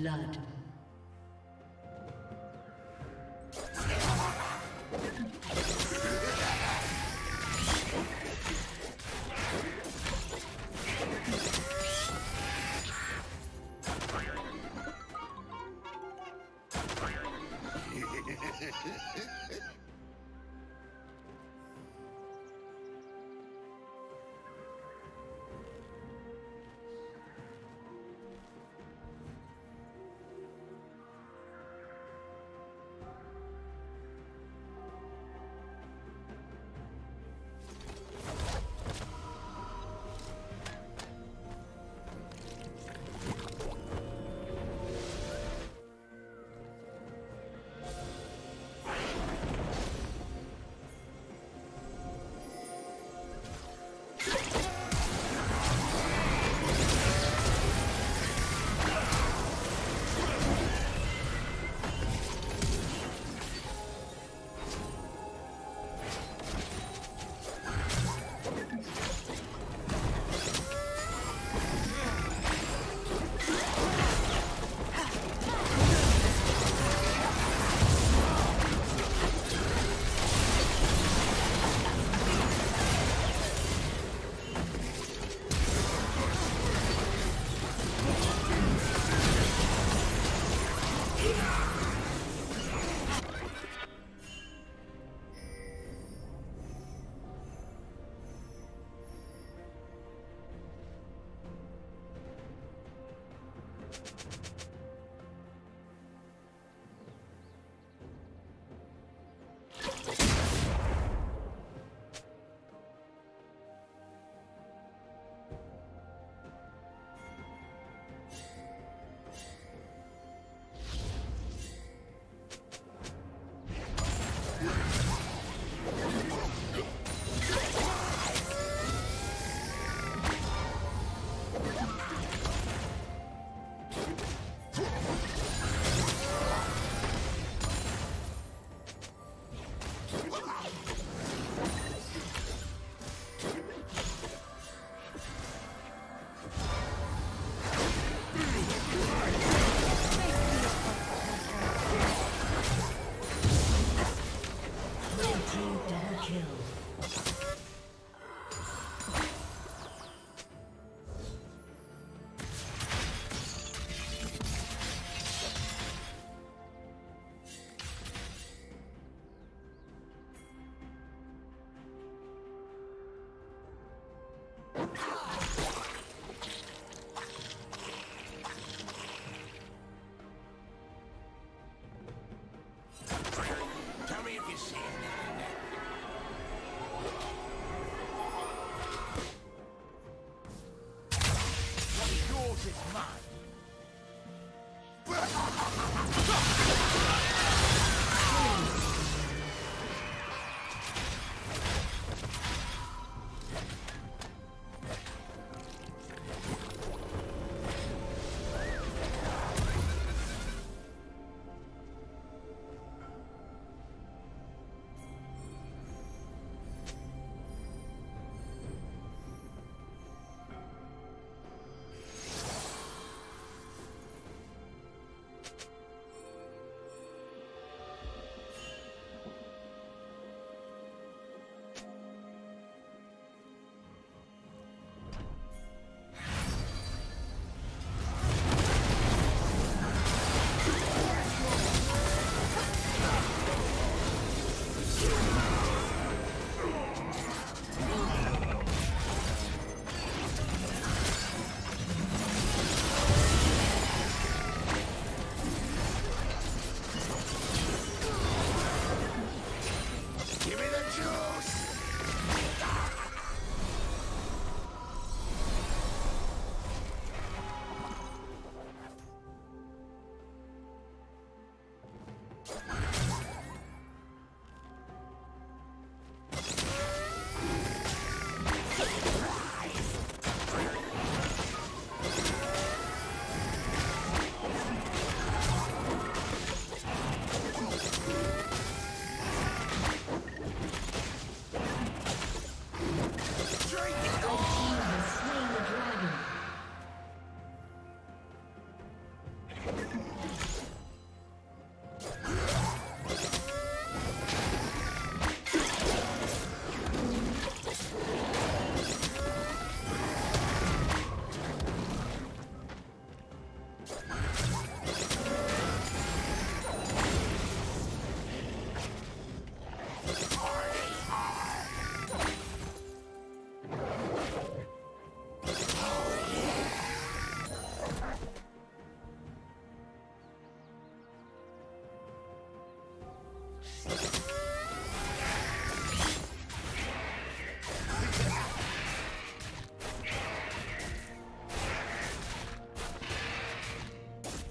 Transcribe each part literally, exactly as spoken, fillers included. blood.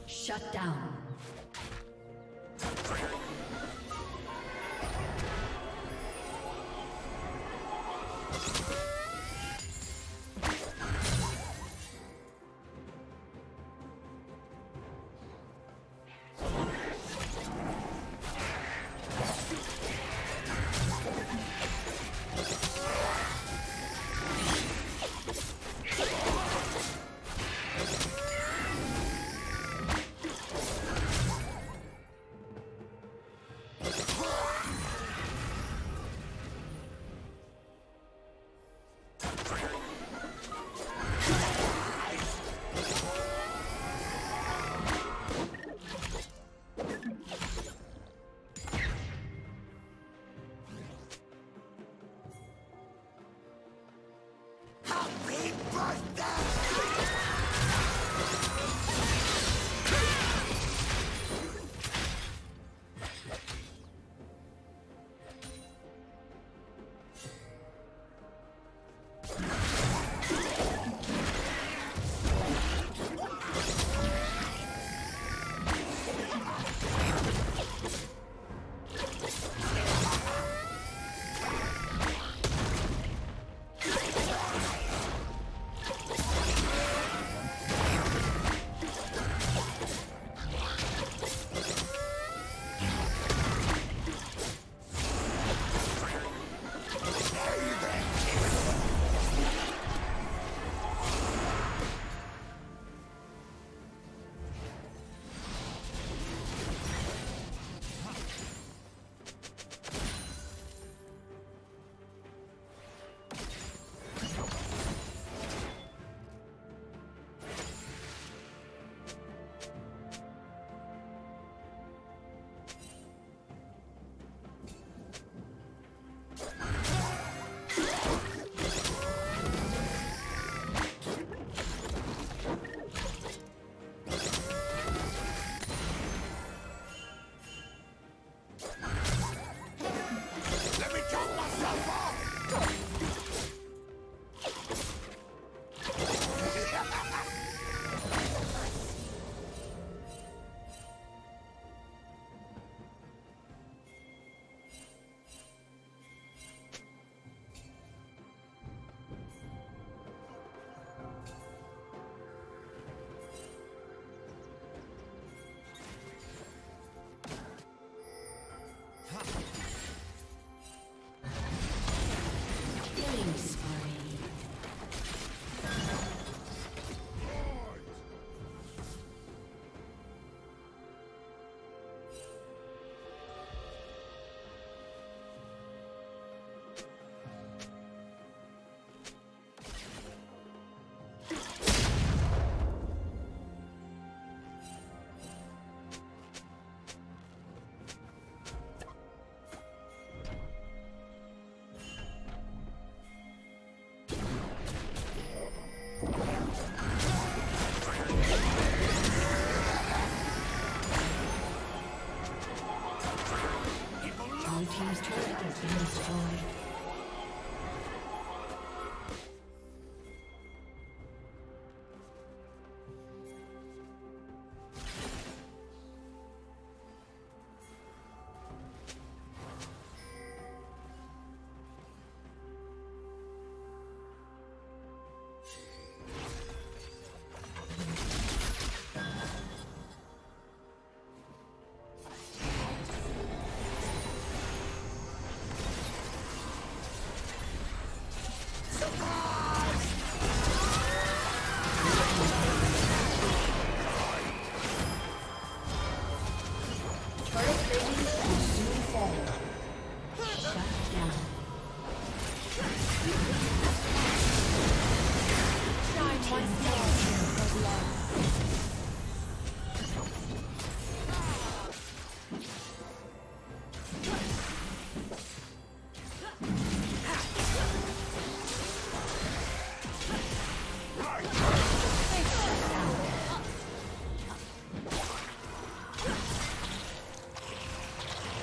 Shut down. Team's turret has been destroyed.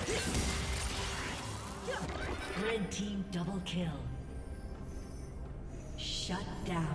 This Red team double kill. Shut down.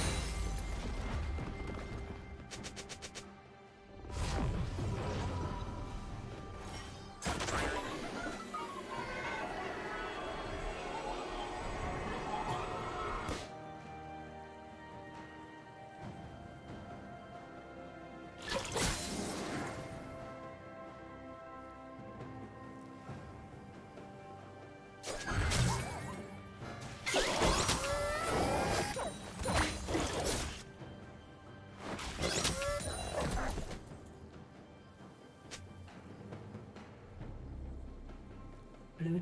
Blue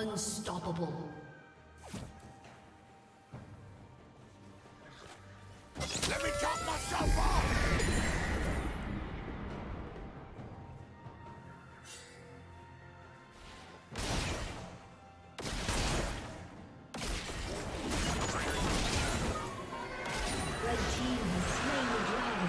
Unstoppable. Let me chop myself off! Red team has slain the dragon.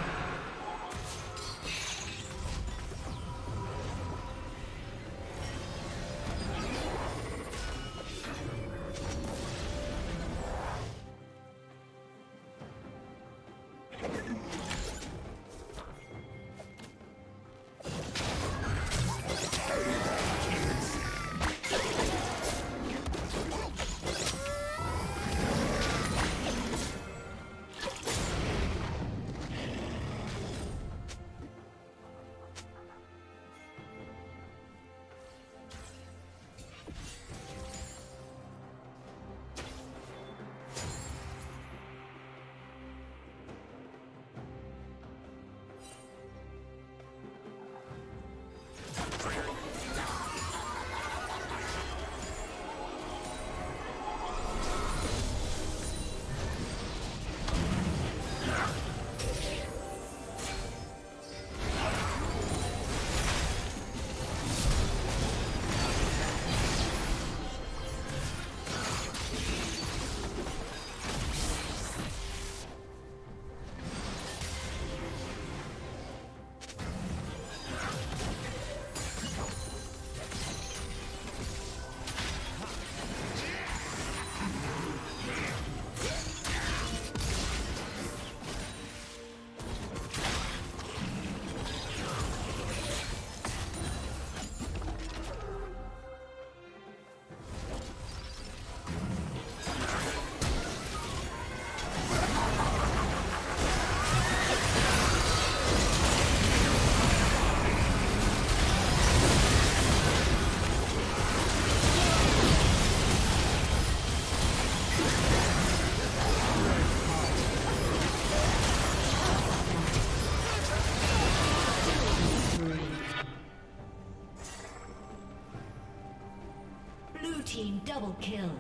Double kill.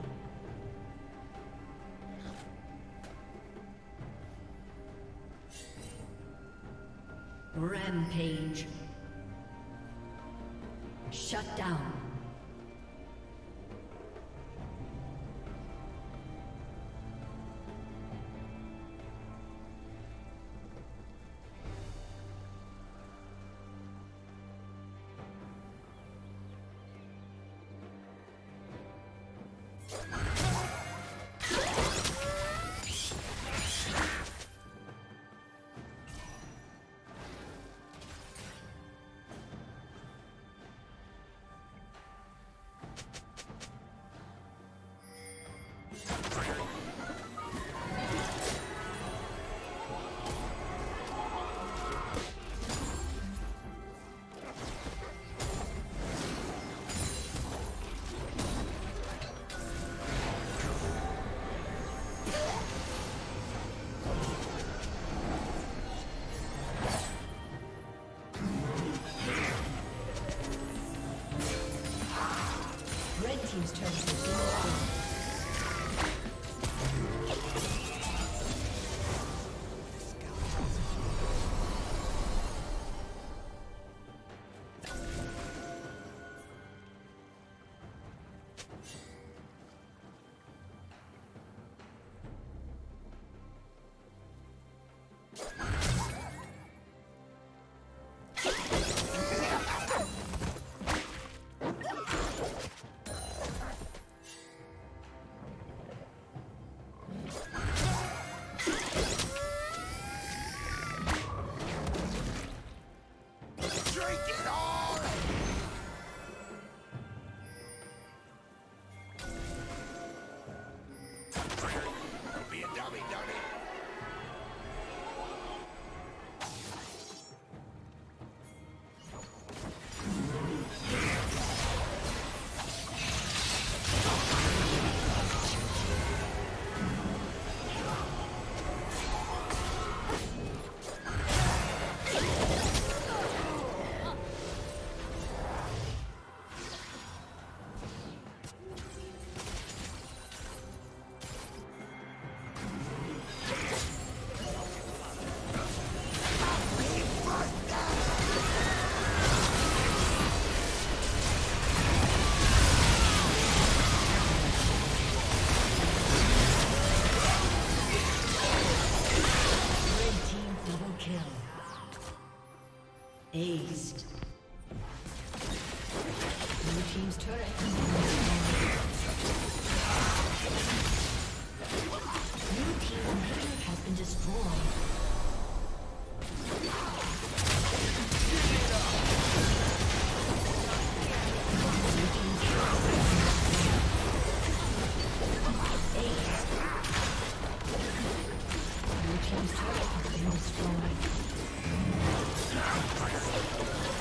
Rampage. Shut down. He's trying to do it. Aced. Blue team's turret Blue team inhibitor has been destroyed. Blue team's turret has been destroyed.